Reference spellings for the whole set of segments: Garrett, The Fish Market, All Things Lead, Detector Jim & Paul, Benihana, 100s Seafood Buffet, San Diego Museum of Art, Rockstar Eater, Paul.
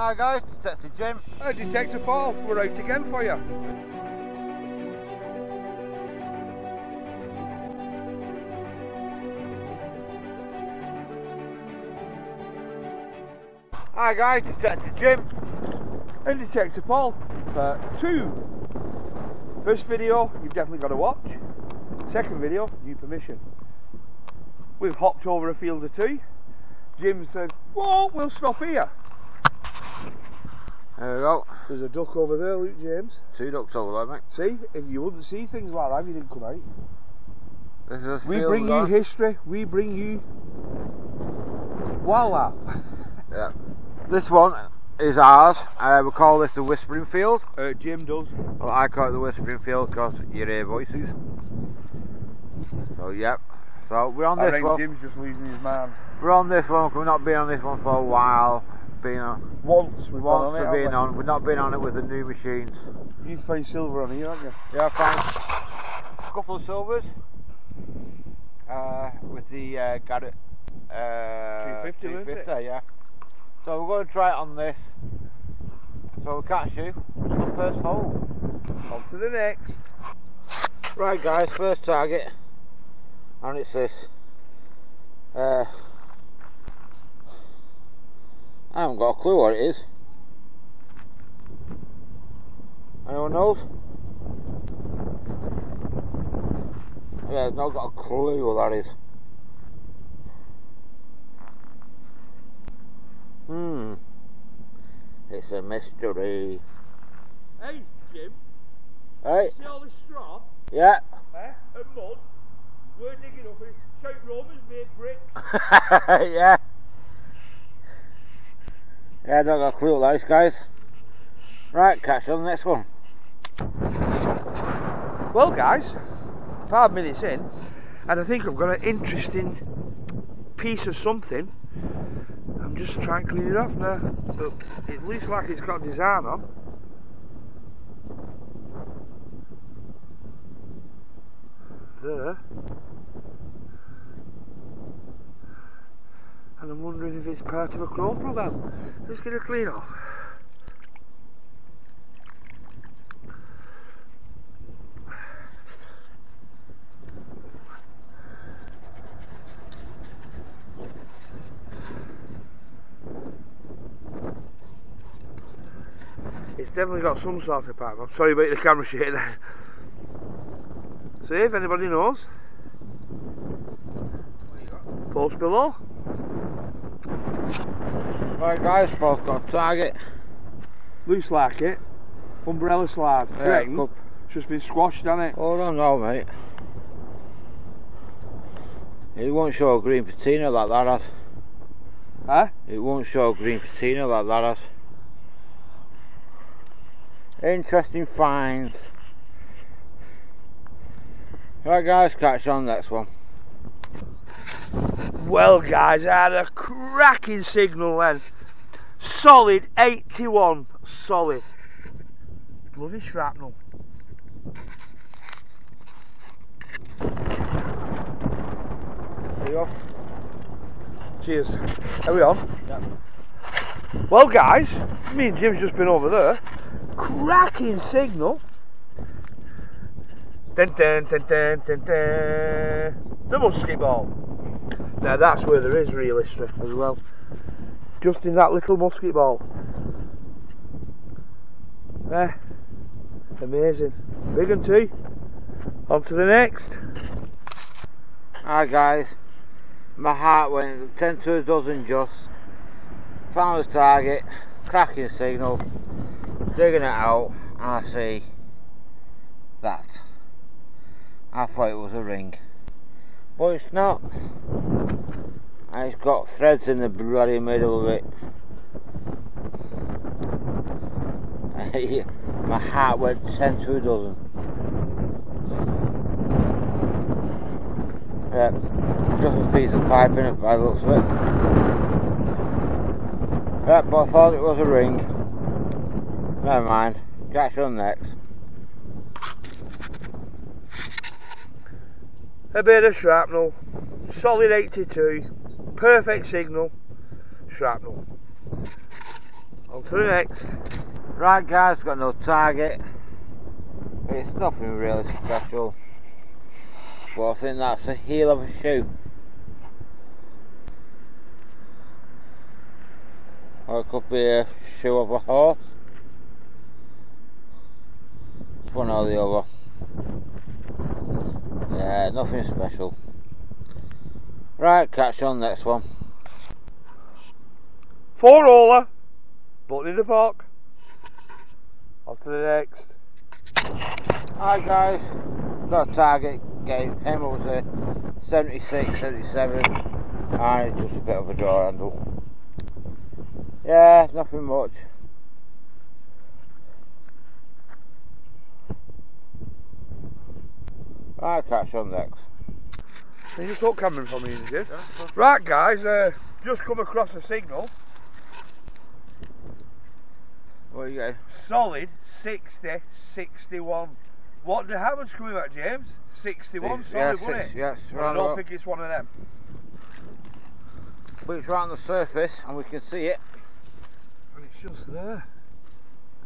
Hi guys, Detective Jim. Hi Detective Paul, we're out again for you. Hi guys, Detective Jim. And Detective Paul. Part 2. First video, you've definitely got to watch. Second video, new permission. We've hopped over a field of tea. Jim said, whoa, we'll stop here. There we go. There's a duck over there, Luke James. Two ducks over there, mate. See, if you wouldn't see things like that, you didn't come out. This is we bring you history, we bring you voila. Yeah. This one is ours. We call this the Whispering Field. Jim does. Well, I call it the Whispering Field because you hear voices. So, yep. So, we're on this one. I think Jim's just losing his mind. We're on this one, we've not been on this one for a while. Once we've been on it. We've not been on it with the new machines. You find silver on here, haven't you? Yeah, I found a couple of silvers with the Garrett 250, 250 it? Yeah. So we're going to try it on this. So we'll catch you on the first hole. On to the next. Right guys, first target, and it's this. I haven't got a clue what it is. Anyone knows? Yeah, I've not got a clue what that is. It's a mystery. Hey, Jim. Hey. See all the straw? Yeah. And mud? We're digging up it. Shout Romans made bricks. Yeah. Yeah, I don't got a clue what that is, guys. Right, catch on the next one. Well guys, 5 minutes in, and I think I've got an interesting piece of something. I'm just trying to clean it off now, but it looks like it's got design on. There. And I'm wondering if it's part of a claw problem. Just going to clean off. It's definitely got some sort of pattern. I'm sorry about the camera shake there. See if anybody knows. Post below. Right guys, Paul's got a target. Loose like it. Umbrella slide. Yeah, it's just been squashed, hasn't it? Hold on now, mate. It won't show a green patina like that has. Huh? It won't show a green patina like that has. Interesting finds. Right guys, catch on next one. Well guys, I had a cracking signal then. Solid 81, solid. Bloody shrapnel. There you go. Cheers. Are we on? Yeah. Well guys, me and Jim's just been over there. Cracking signal. Dun dun dun dun dun dun. The musky ball. Now that's where there is real history as well. Just in that little musket ball. There. Amazing. Big and tea. On to the next. Hi guys. My heart went 10 to a dozen just. Found the target. Cracking signal. Digging it out. And I see that. I thought it was a ring. But it's not. And it's got threads in the bloody middle of it. My heart went 10 to a dozen. Yeah, just a piece of pipe in it by the looks of it. Yeah, but I thought it was a ring. Never mind, catch on next. A bit of shrapnel, solid 82. Perfect signal, shrapnel. On 2x. Right guys, got no target. It's nothing really special, but I think that's the heel of a shoe or it could be a shoe of a horse, one or the other. Yeah, nothing special. Right, catch you on next one. 4-hauler, but in the park. On to the next. Hi guys, got a target game. Came up to 76, 77, and it's just a bit of a draw handle. Yeah, nothing much. Right, catch on next. Can you stop coming for me? Yeah, right guys, just come across a signal. What are you getting? Solid 60, 61. What the hammer's coming back, James? 61, solid, yeah, wasn't it? Yes, I don't think it's one of them. But it's right on the surface and we can see it. And it's just there.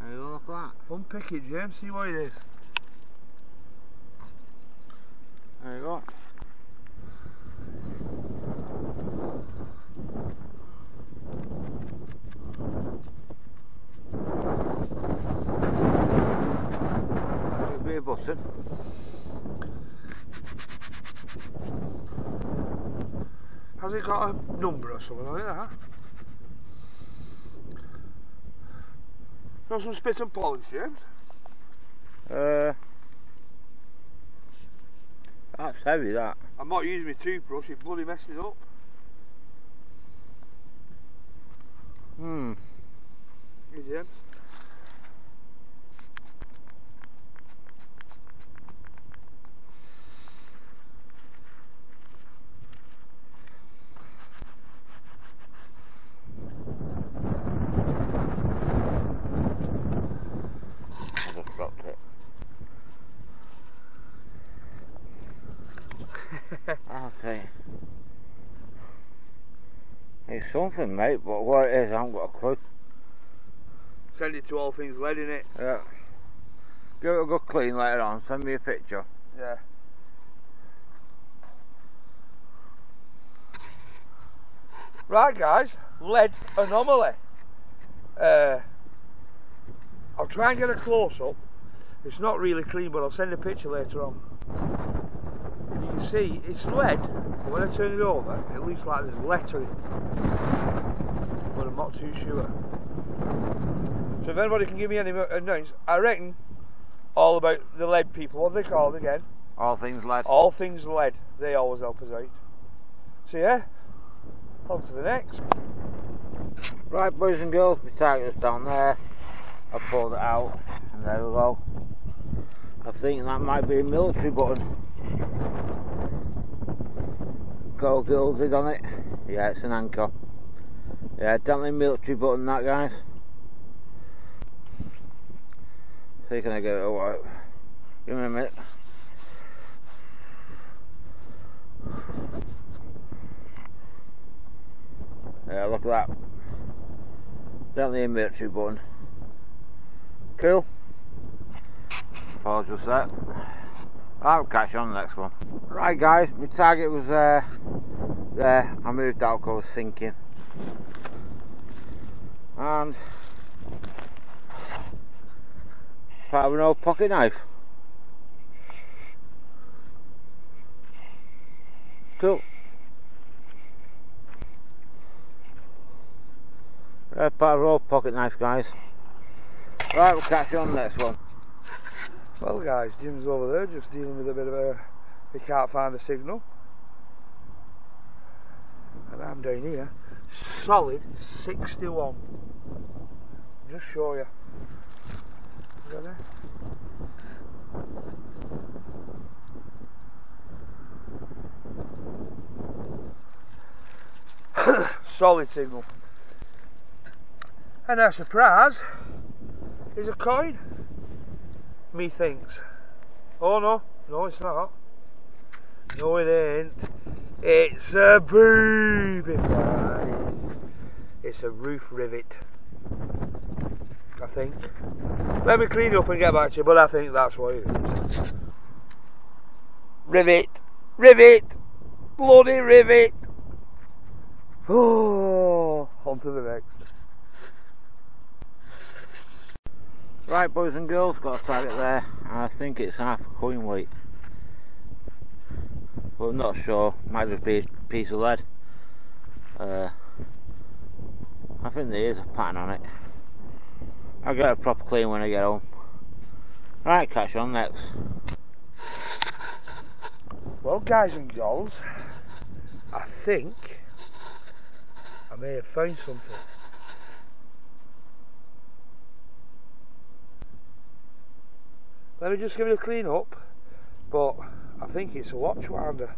How do you look at that? Unpick it, James, see what it is. There you go. Should be a button. Has it got a number or something like that? Got some spit and polish, James? That's heavy, that. I'm not using my toothbrush, it bloody messes up. Here, James. Okay. It's something, mate, but what it is, I haven't got a clue. Send it to All Things Lead, innit? Yeah. Give it a good clean later on, send me a picture. Yeah. Right guys, lead anomaly. I'll try and get a close up. It's not really clean, but I'll send a picture later on. You can see it's lead, but when I turn it over it looks like there's lettering, but I'm not too sure. So if anybody can give me any notes, I reckon all about the lead people, what are they called again? All Things Lead. All Things Lead, they always help us out. So yeah, on to the next. Right boys and girls, my target was down there, I pulled it out and there we go. I think that might be a military button. Gold gilded on it. Yeah, it's an anchor. Yeah, definitely military button that, guys. See, can I get it a wipe? Give me a minute. Yeah, look at that. Definitely a military button. Cool. Pause just that. I'll catch you on the next one. Right guys, my target was there. I moved out because I was sinking. And part of an old pocket knife. Cool. Part of an old pocket knife, guys. Right, we'll catch you on the next one. Well guys, Jim's over there just dealing with a bit of a, he can't find a signal. And I'm down here, solid 61. Just show you. You got it? Solid signal. And our surprise is a coin. Me thinks. Oh no, no it's not. No it ain't. It's a booby prize. It's a roof rivet. think. Let me clean up and get back to you, but I think that's what it is. Rivet! Rivet! Bloody rivet! Oh, on to the next. Right, boys and girls, got a target there. I think it's half a coin weight, but I'm not sure. Might just be a piece of lead. I think there is a pattern on it. I'll get a proper clean when I get home. Right, catch on next. Well, guys and girls, I think I may have found something. Let me just give it a clean up, but I think it's a watch winder.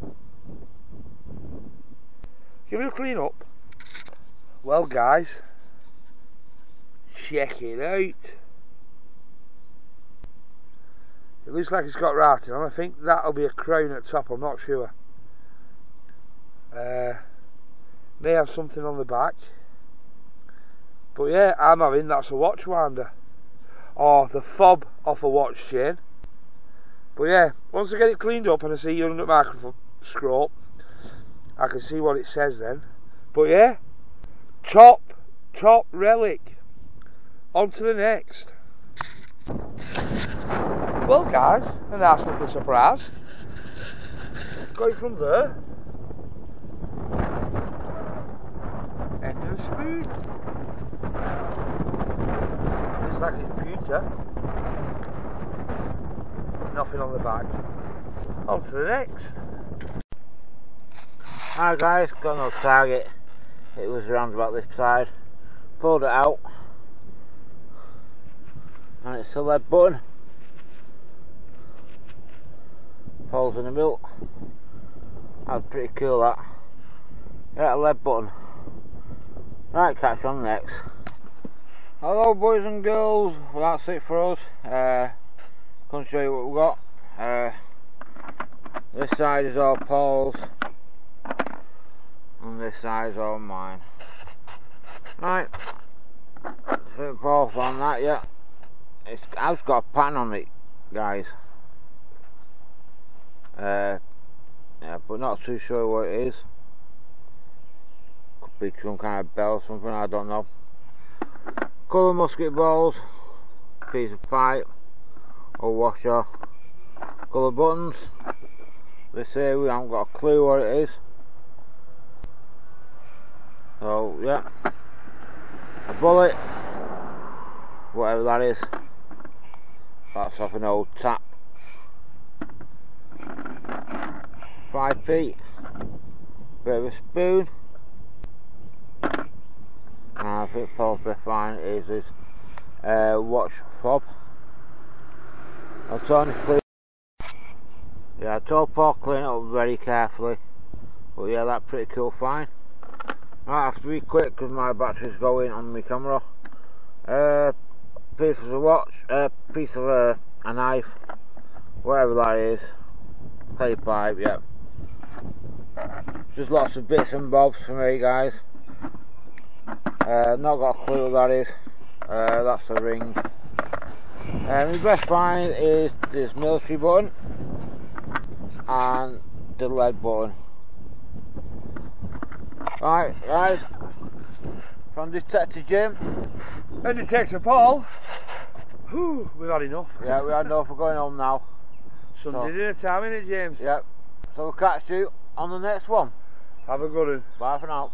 Give it a clean up. Well, guys, check it out. It looks like it's got writing on. I think that'll be a crown at the top, I'm not sure. May have something on the back, but yeah, I'm having that's a watch winder, or the fob off a watch chain. But yeah, once I get it cleaned up and I see you under the microphone scroll, I can see what it says then. But yeah, top relic. On to the next. Well, guys, a nice little surprise. Going from there. End of speed. Looks like it's pewter. Nothing on the back. On to the next. Hi guys, got no target. It was round about this side. Pulled it out, and it's a lead button. Paul's in the milk. That's pretty cool, that. Yeah, a lead button. Right, catch on next. Hello, boys and girls. Well, that's it for us. Come show you what we've got. This side is all Paul's, and this side is all mine. Right, I think Paul found that, yeah. It's got a pattern on it, guys. Yeah, but not too sure what it is. Could be some kind of bell or something, I don't know. Couple of musket balls, piece of pipe or washer, couple of buttons. They say we haven't got a clue what it is. So yeah, a bullet, whatever that is. That's off an old tap. 5p, bit of a spoon, and I think Paul's best find is this watch fob. I told Paul clean it up very carefully, but yeah, that's pretty cool find. I have to be quick because my battery's going on my camera. Piece of a watch, piece of a knife, whatever that is, clay pipe, yeah. Just lots of bits and bobs for me, guys. Not got a clue what that is. That's a ring. My best find is this military button and the lead button. Right, guys, from Detective Jim and Detective Paul, whew, we've had enough. Yeah, we've had enough, we're going home now. Sunday dinner time, innit, James? Yep, so we'll catch you on the next one. Have a good one. Bye for now.